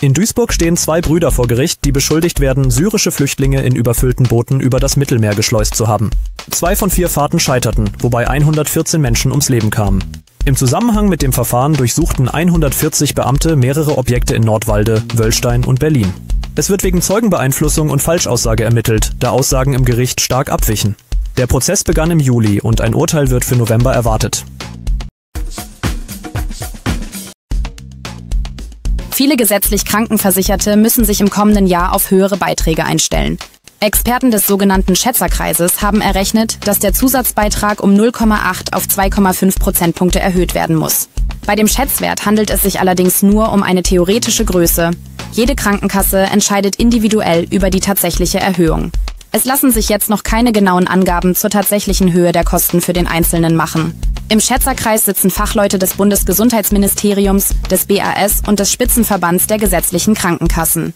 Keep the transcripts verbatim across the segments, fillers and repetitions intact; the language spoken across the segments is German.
In Duisburg stehen zwei Brüder vor Gericht, die beschuldigt werden, syrische Flüchtlinge in überfüllten Booten über das Mittelmeer geschleust zu haben. Zwei von vier Fahrten scheiterten, wobei hundertvierzehn Menschen ums Leben kamen. Im Zusammenhang mit dem Verfahren durchsuchten hundertvierzig Beamte mehrere Objekte in Nordwalde, Wölstein und Berlin. Es wird wegen Zeugenbeeinflussung und Falschaussage ermittelt, da Aussagen im Gericht stark abwichen. Der Prozess begann im Juli und ein Urteil wird für November erwartet. Viele gesetzlich Krankenversicherte müssen sich im kommenden Jahr auf höhere Beiträge einstellen. Experten des sogenannten Schätzerkreises haben errechnet, dass der Zusatzbeitrag um null Komma acht auf zwei Komma fünf Prozentpunkte erhöht werden muss. Bei dem Schätzwert handelt es sich allerdings nur um eine theoretische Größe. Jede Krankenkasse entscheidet individuell über die tatsächliche Erhöhung. Es lassen sich jetzt noch keine genauen Angaben zur tatsächlichen Höhe der Kosten für den Einzelnen machen. Im Schätzerkreis sitzen Fachleute des Bundesgesundheitsministeriums, des B A S und des Spitzenverbands der gesetzlichen Krankenkassen.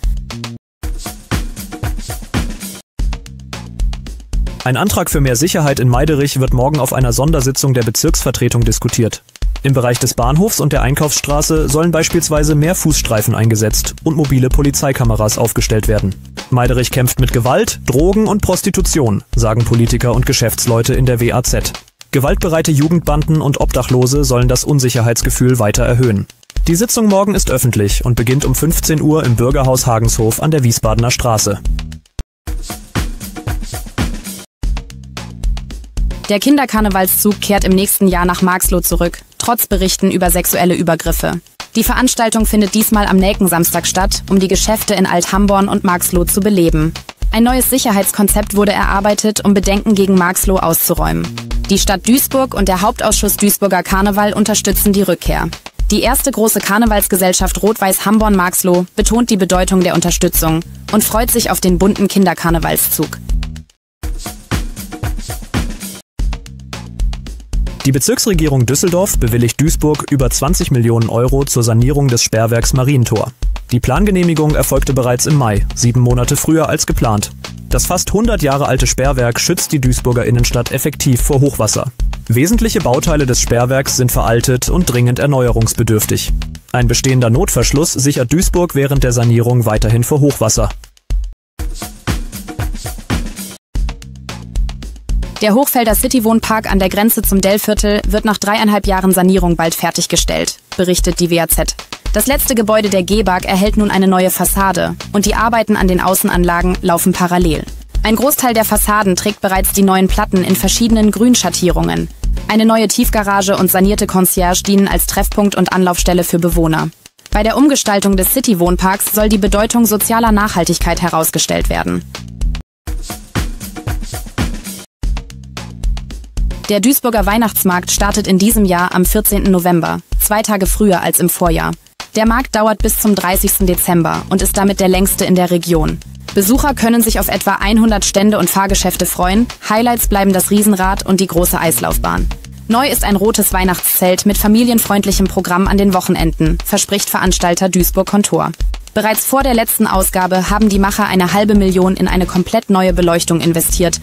Ein Antrag für mehr Sicherheit in Meiderich wird morgen auf einer Sondersitzung der Bezirksvertretung diskutiert. Im Bereich des Bahnhofs und der Einkaufsstraße sollen beispielsweise mehr Fußstreifen eingesetzt und mobile Polizeikameras aufgestellt werden. Meiderich kämpft mit Gewalt, Drogen und Prostitution, sagen Politiker und Geschäftsleute in der W A Z. Gewaltbereite Jugendbanden und Obdachlose sollen das Unsicherheitsgefühl weiter erhöhen. Die Sitzung morgen ist öffentlich und beginnt um fünfzehn Uhr im Bürgerhaus Hagenshof an der Wiesbadener Straße. Der Kinderkarnevalszug kehrt im nächsten Jahr nach Marxloh zurück, trotz Berichten über sexuelle Übergriffe. Die Veranstaltung findet diesmal am Nelkensamstag statt, um die Geschäfte in Alt-Hamborn und Marxloh zu beleben. Ein neues Sicherheitskonzept wurde erarbeitet, um Bedenken gegen Marxloh auszuräumen. Die Stadt Duisburg und der Hauptausschuss Duisburger Karneval unterstützen die Rückkehr. Die erste große Karnevalsgesellschaft Rot-Weiß-Hamborn-Marxloh betont die Bedeutung der Unterstützung und freut sich auf den bunten Kinderkarnevalszug. Die Bezirksregierung Düsseldorf bewilligt Duisburg über zwanzig Millionen Euro zur Sanierung des Sperrwerks Marientor. Die Plangenehmigung erfolgte bereits im Mai, sieben Monate früher als geplant. Das fast hundert Jahre alte Sperrwerk schützt die Duisburger Innenstadt effektiv vor Hochwasser. Wesentliche Bauteile des Sperrwerks sind veraltet und dringend erneuerungsbedürftig. Ein bestehender Notverschluss sichert Duisburg während der Sanierung weiterhin vor Hochwasser. Der Hochfelder City-Wohnpark an der Grenze zum Dellviertel wird nach dreieinhalb Jahren Sanierung bald fertiggestellt, berichtet die W A Z. Das letzte Gebäude der G E B A G erhält nun eine neue Fassade und die Arbeiten an den Außenanlagen laufen parallel. Ein Großteil der Fassaden trägt bereits die neuen Platten in verschiedenen Grünschattierungen. Eine neue Tiefgarage und sanierte Concierge dienen als Treffpunkt und Anlaufstelle für Bewohner. Bei der Umgestaltung des City-Wohnparks soll die Bedeutung sozialer Nachhaltigkeit herausgestellt werden. Der Duisburger Weihnachtsmarkt startet in diesem Jahr am vierzehnten November, zwei Tage früher als im Vorjahr. Der Markt dauert bis zum dreißigsten Dezember und ist damit der längste in der Region. Besucher können sich auf etwa hundert Stände und Fahrgeschäfte freuen, Highlights bleiben das Riesenrad und die große Eislaufbahn. Neu ist ein rotes Weihnachtszelt mit familienfreundlichem Programm an den Wochenenden, verspricht Veranstalter Duisburg-Kontor. Bereits vor der letzten Ausgabe haben die Macher eine halbe Million in eine komplett neue Beleuchtung investiert.